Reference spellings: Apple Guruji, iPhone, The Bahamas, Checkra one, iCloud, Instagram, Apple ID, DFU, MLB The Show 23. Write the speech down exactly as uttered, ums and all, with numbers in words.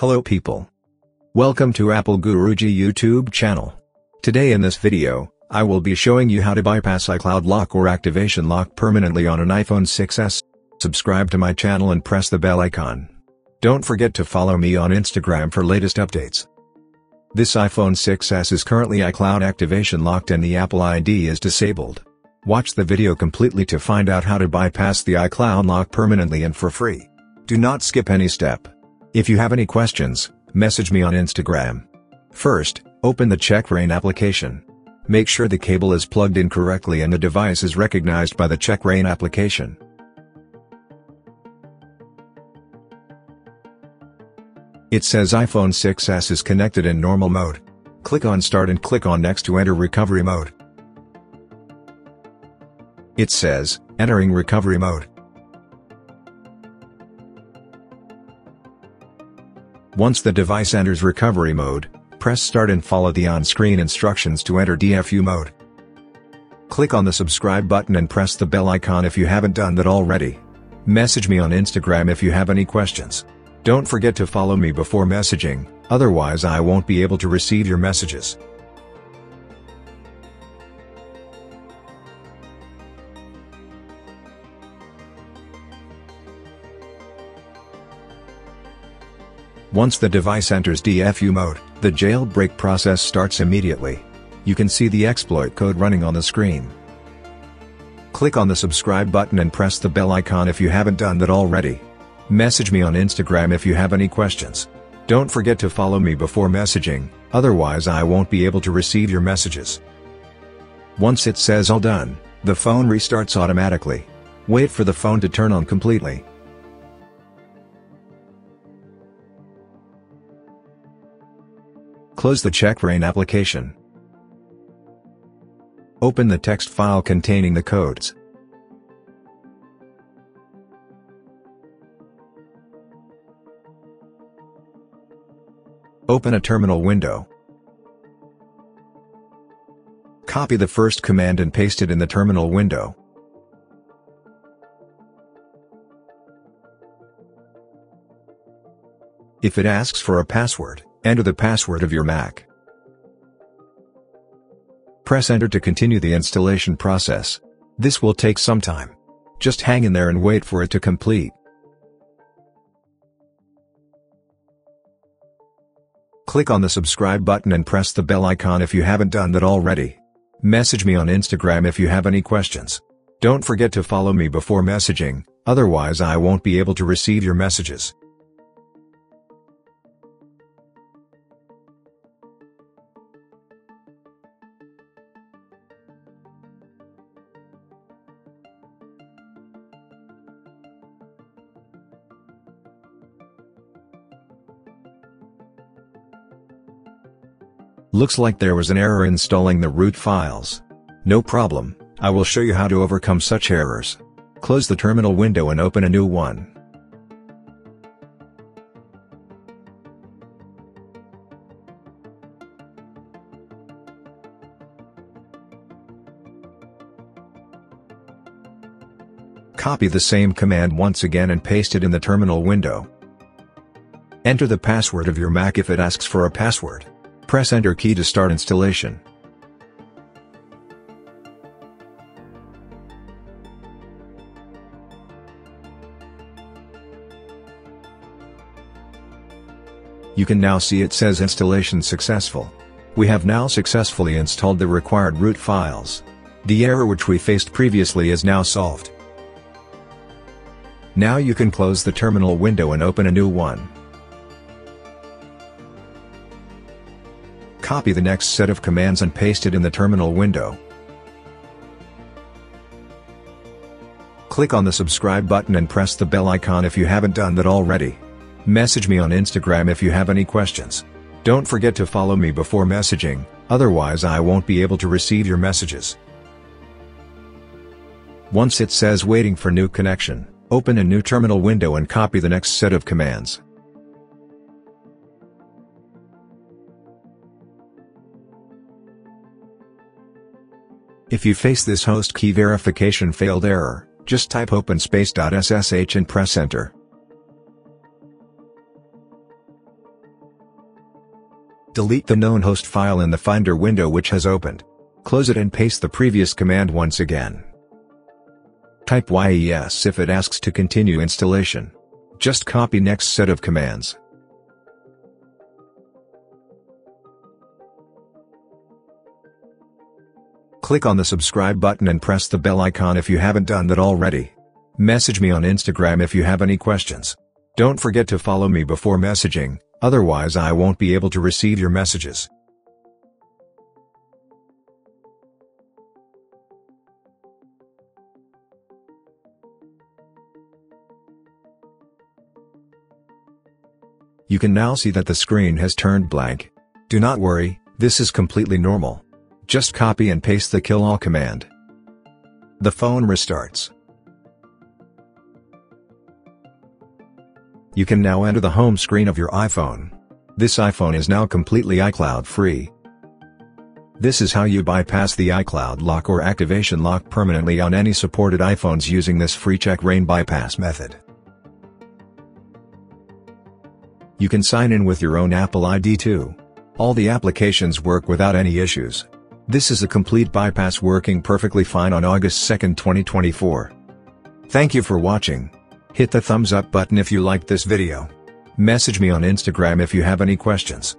Hello people. Welcome to Apple Guruji YouTube channel. Today in this video, I will be showing you how to bypass iCloud lock or activation lock permanently on an iPhone six S. Subscribe to my channel and press the bell icon. Don't forget to follow me on Instagram for latest updates. This iPhone six S is currently iCloud activation locked and the Apple I D is disabled. Watch the video completely to find out how to bypass the iCloud lock permanently and for free. Do not skip any step. If you have any questions, message me on Instagram. First, open the Checkra one application. Make sure the cable is plugged in correctly and the device is recognized by the Checkra one application. It says iPhone six S is connected in normal mode. Click on Start and click on Next to enter recovery mode. It says, entering recovery mode. Once the device enters recovery mode, press Start and follow the on-screen instructions to enter D F U mode. Click on the subscribe button and press the bell icon if you haven't done that already. Message me on Instagram if you have any questions. Don't forget to follow me before messaging, otherwise I won't be able to receive your messages. Once the device enters D F U mode, the jailbreak process starts immediately. You can see the exploit code running on the screen. Click on the subscribe button and press the bell icon if you haven't done that already. Message me on Instagram if you have any questions. Don't forget to follow me before messaging, otherwise I won't be able to receive your messages. Once it says all done, the phone restarts automatically. Wait for the phone to turn on completely. Close the Checkra one application. Open the text file containing the codes. Open a terminal window. Copy the first command and paste it in the terminal window. If it asks for a password, enter the password of your Mac. Press enter to continue the installation process. This will take some time. Just hang in there and wait for it to complete. Click on the subscribe button and press the bell icon if you haven't done that already. Message me on Instagram if you have any questions. Don't forget to follow me before messaging, otherwise I won't be able to receive your messages. Looks like there was an error installing the root files. No problem, I will show you how to overcome such errors. Close the terminal window and open a new one. Copy the same command once again and paste it in the terminal window. Enter the password of your Mac if it asks for a password. Press Enter key to start installation. You can now see it says installation successful. We have now successfully installed the required root files. The error which we faced previously is now solved. Now you can close the terminal window and open a new one. Copy the next set of commands and paste it in the terminal window. Click on the subscribe button and press the bell icon if you haven't done that already. Message me on Instagram if you have any questions. Don't forget to follow me before messaging, otherwise I won't be able to receive your messages. Once it says waiting for new connection, open a new terminal window and copy the next set of commands. If you face this host key verification failed error, just type openspace.ssh and press enter. Delete the known host file in the Finder window which has opened. Close it and paste the previous command once again. Type yes if it asks to continue installation. Just copy next set of commands. Click on the subscribe button and press the bell icon if you haven't done that already. Message me on Instagram if you have any questions. Don't forget to follow me before messaging, otherwise I won't be able to receive your messages. You can now see that the screen has turned blank. Do not worry, this is completely normal. Just copy and paste the kill all command. The phone restarts. You can now enter the home screen of your iPhone. This iPhone is now completely iCloud free. This is how you bypass the iCloud lock or activation lock permanently on any supported iPhones using this free Checkra one bypass method. You can sign in with your own Apple I D too. All the applications work without any issues. This is a complete bypass working perfectly fine on August second twenty twenty-four. Thank you for watching. Hit the thumbs up button if you liked this video. Message me on Instagram if you have any questions.